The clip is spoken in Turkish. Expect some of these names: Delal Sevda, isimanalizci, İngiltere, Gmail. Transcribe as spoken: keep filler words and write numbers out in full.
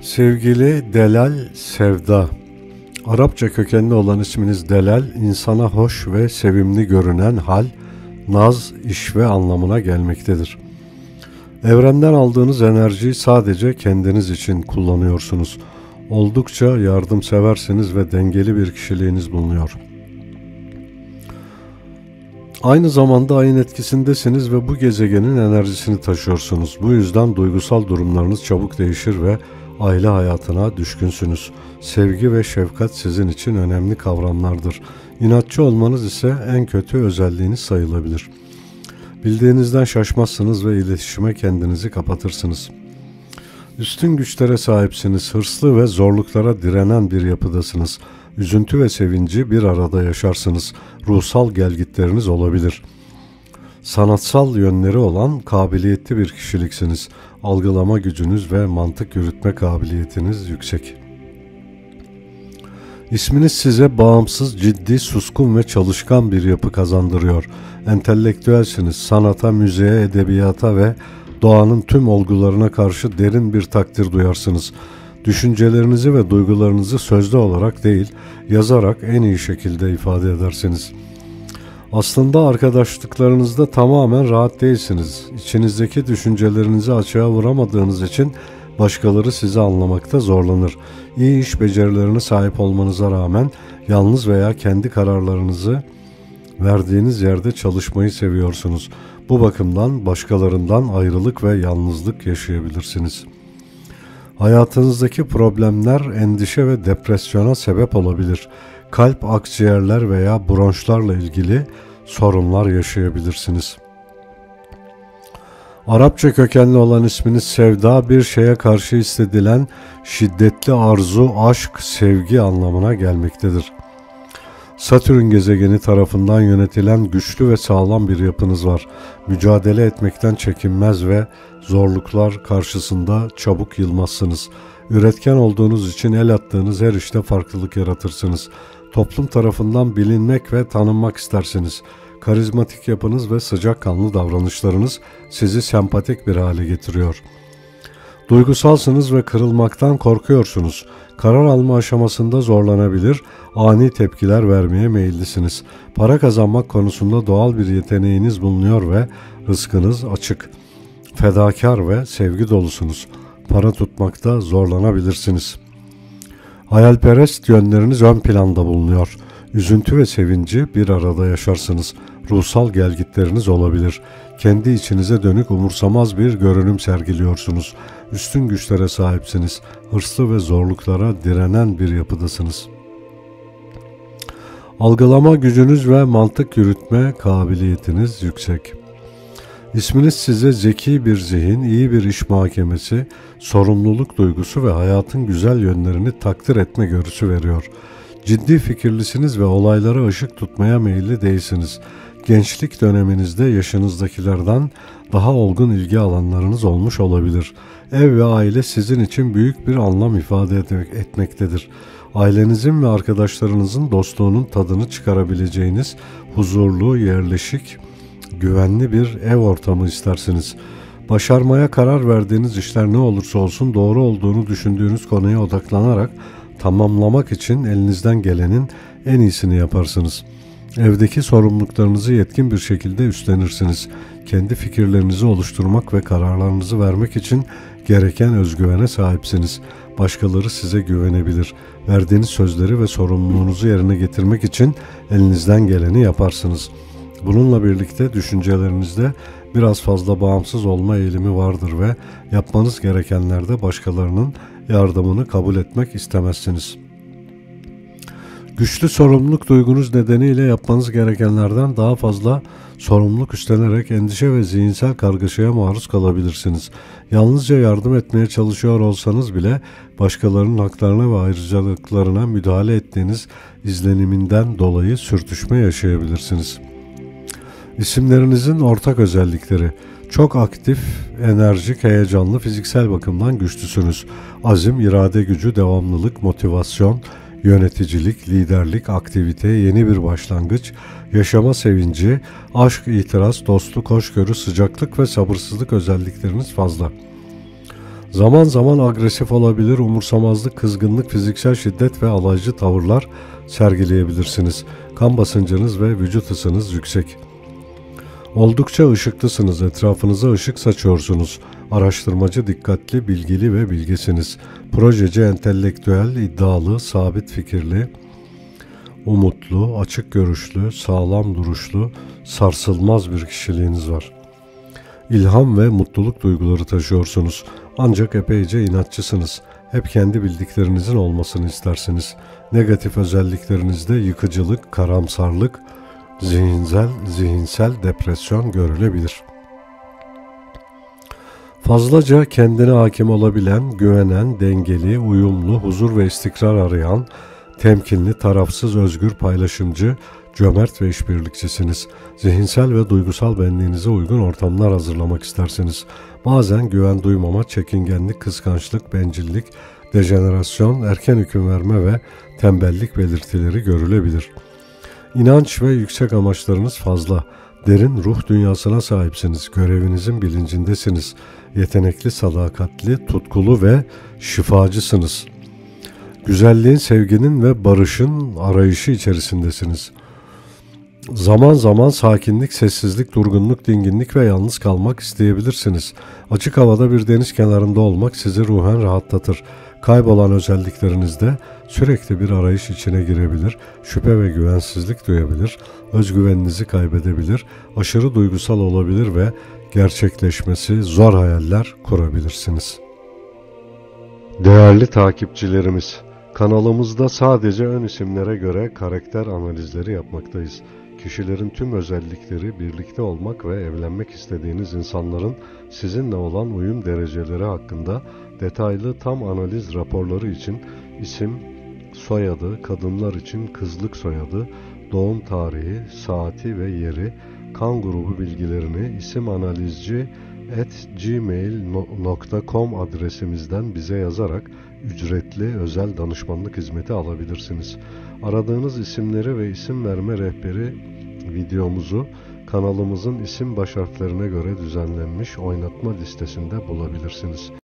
Sevgili Delal Sevda, Arapça kökenli olan isminiz Delal, insana hoş ve sevimli görünen hal, naz, işve anlamına gelmektedir. Evrenden aldığınız enerjiyi sadece kendiniz için kullanıyorsunuz. Oldukça yardımseversiniz ve dengeli bir kişiliğiniz bulunuyor. Aynı zamanda ayın etkisindesiniz ve bu gezegenin enerjisini taşıyorsunuz. Bu yüzden duygusal durumlarınız çabuk değişir ve aile hayatına düşkünsünüz. Sevgi ve şefkat sizin için önemli kavramlardır. İnatçı olmanız ise en kötü özelliğiniz sayılabilir. Bildiğinizden şaşmazsınız ve iletişime kendinizi kapatırsınız. Üstün güçlere sahipsiniz, hırslı ve zorluklara direnen bir yapıdasınız. Üzüntü ve sevinci bir arada yaşarsınız. Ruhsal gelgitleriniz olabilir. Sanatsal yönleri olan kabiliyetli bir kişiliksiniz. Algılama gücünüz ve mantık yürütme kabiliyetiniz yüksek. İsminiz size bağımsız, ciddi, suskun ve çalışkan bir yapı kazandırıyor. Entelektüelsiniz. Sanata, müziğe, edebiyata ve doğanın tüm olgularına karşı derin bir takdir duyarsınız. Düşüncelerinizi ve duygularınızı sözlü olarak değil, yazarak en iyi şekilde ifade edersiniz. Aslında arkadaşlıklarınızda tamamen rahat değilsiniz. İçinizdeki düşüncelerinizi açığa vuramadığınız için başkaları sizi anlamakta zorlanır. İyi iş becerilerine sahip olmanıza rağmen yalnız veya kendi kararlarınızı verdiğiniz yerde çalışmayı seviyorsunuz. Bu bakımdan başkalarından ayrılık ve yalnızlık yaşayabilirsiniz. Hayatınızdaki problemler endişe ve depresyona sebep olabilir. Kalp, akciğerler veya bronşlarla ilgili sorunlar yaşayabilirsiniz. Arapça kökenli olan isminiz Sevda, bir şeye karşı hissedilen şiddetli arzu, aşk, sevgi anlamına gelmektedir. Satürn gezegeni tarafından yönetilen güçlü ve sağlam bir yapınız var. Mücadele etmekten çekinmez ve zorluklar karşısında çabuk yılmazsınız. Üretken olduğunuz için el attığınız her işte farklılık yaratırsınız. Toplum tarafından bilinmek ve tanınmak istersiniz. Karizmatik yapınız ve sıcakkanlı davranışlarınız sizi sempatik bir hale getiriyor. Duygusalsınız ve kırılmaktan korkuyorsunuz. Karar alma aşamasında zorlanabilir, ani tepkiler vermeye meyillisiniz. Para kazanmak konusunda doğal bir yeteneğiniz bulunuyor ve rızkınız açık. Fedakar ve sevgi dolusunuz. Para tutmakta zorlanabilirsiniz. Hayalperest yönleriniz ön planda bulunuyor. Üzüntü ve sevinci bir arada yaşarsınız. Ruhsal gelgitleriniz olabilir. Kendi içinize dönük umursamaz bir görünüm sergiliyorsunuz. Üstün güçlere sahipsiniz. Hırslı ve zorluklara direnen bir yapıdasınız. Algılama gücünüz ve mantık yürütme kabiliyetiniz yüksek. İsminiz size zeki bir zihin, iyi bir iş mahkemesi, sorumluluk duygusu ve hayatın güzel yönlerini takdir etme görüsü veriyor. Ciddi fikirlisiniz ve olaylara ışık tutmaya meyilli değilsiniz. Gençlik döneminizde yaşınızdakilerden daha olgun ilgi alanlarınız olmuş olabilir. Ev ve aile sizin için büyük bir anlam ifade etmektedir. Ailenizin ve arkadaşlarınızın dostluğunun tadını çıkarabileceğiniz huzurlu, yerleşik, güvenli bir ev ortamı istersiniz. Başarmaya karar verdiğiniz işler ne olursa olsun doğru olduğunu düşündüğünüz konuya odaklanarak tamamlamak için elinizden gelenin en iyisini yaparsınız. Evdeki sorumluluklarınızı yetkin bir şekilde üstlenirsiniz. Kendi fikirlerinizi oluşturmak ve kararlarınızı vermek için gereken özgüvene sahipsiniz. Başkaları size güvenebilir. Verdiğiniz sözleri ve sorumluluğunuzu yerine getirmek için elinizden geleni yaparsınız. Bununla birlikte düşüncelerinizde biraz fazla bağımsız olma eğilimi vardır ve yapmanız gerekenlerde başkalarının yardımını kabul etmek istemezsiniz. Güçlü sorumluluk duygunuz nedeniyle yapmanız gerekenlerden daha fazla sorumluluk üstlenerek endişe ve zihinsel kargaşaya maruz kalabilirsiniz. Yalnızca yardım etmeye çalışıyor olsanız bile başkalarının haklarına ve ayrıcalıklarına müdahale ettiğiniz izleniminden dolayı sürtüşme yaşayabilirsiniz. İsimlerinizin ortak özellikleri: çok aktif, enerjik, heyecanlı, fiziksel bakımdan güçlüsünüz. Azim, irade gücü, devamlılık, motivasyon, yöneticilik, liderlik, aktivite, yeni bir başlangıç, yaşama sevinci, aşk, itiraz, dostluk, hoşgörü, sıcaklık ve sabırsızlık özellikleriniz fazla. Zaman zaman agresif olabilir, umursamazlık, kızgınlık, fiziksel şiddet ve alaycı tavırlar sergileyebilirsiniz. Kan basıncınız ve vücut ısınız yüksek. Oldukça ışıklısınız, etrafınıza ışık saçıyorsunuz. Araştırmacı, dikkatli, bilgili ve bilgesiniz. Projeci, entelektüel, iddialı, sabit fikirli, umutlu, açık görüşlü, sağlam duruşlu, sarsılmaz bir kişiliğiniz var. İlham ve mutluluk duyguları taşıyorsunuz. Ancak epeyce inatçısınız. Hep kendi bildiklerinizin olmasını istersiniz. Negatif özelliklerinizde yıkıcılık, karamsarlık, zihinsel, zihinsel depresyon görülebilir. Fazlaca kendine hakim olabilen, güvenen, dengeli, uyumlu, huzur ve istikrar arayan, temkinli, tarafsız, özgür, paylaşımcı, cömert ve işbirlikçisiniz. Zihinsel ve duygusal benliğinize uygun ortamlar hazırlamak istersiniz. Bazen güven duymama, çekingenlik, kıskançlık, bencillik, dejenerasyon, erken hüküm verme ve tembellik belirtileri görülebilir. İnanç ve yüksek amaçlarınız fazla. Derin ruh dünyasına sahipsiniz. Görevinizin bilincindesiniz. Yetenekli, sadakatli, tutkulu ve şifacısınız. Güzelliğin, sevginin ve barışın arayışı içerisindesiniz. Zaman zaman sakinlik, sessizlik, durgunluk, dinginlik ve yalnız kalmak isteyebilirsiniz. Açık havada bir deniz kenarında olmak sizi ruhen rahatlatır. Kaybolan özelliklerinizde sürekli bir arayış içine girebilir, şüphe ve güvensizlik duyabilir, özgüveninizi kaybedebilir, aşırı duygusal olabilir ve gerçekleşmesi zor hayaller kurabilirsiniz. Değerli takipçilerimiz, kanalımızda sadece ön isimlere göre karakter analizleri yapmaktayız. Kişilerin tüm özellikleri, birlikte olmak ve evlenmek istediğiniz insanların sizinle olan uyum dereceleri hakkında detaylı tam analiz raporları için isim, soyadı, kadınlar için kızlık soyadı, doğum tarihi, saati ve yeri, kan grubu bilgilerini isim analizci at gmail nokta com adresimizden bize yazarak ücretli özel danışmanlık hizmeti alabilirsiniz. Aradığınız isimleri ve isim verme rehberi videomuzu kanalımızın isim baş harflerine göre düzenlenmiş oynatma listesinde bulabilirsiniz.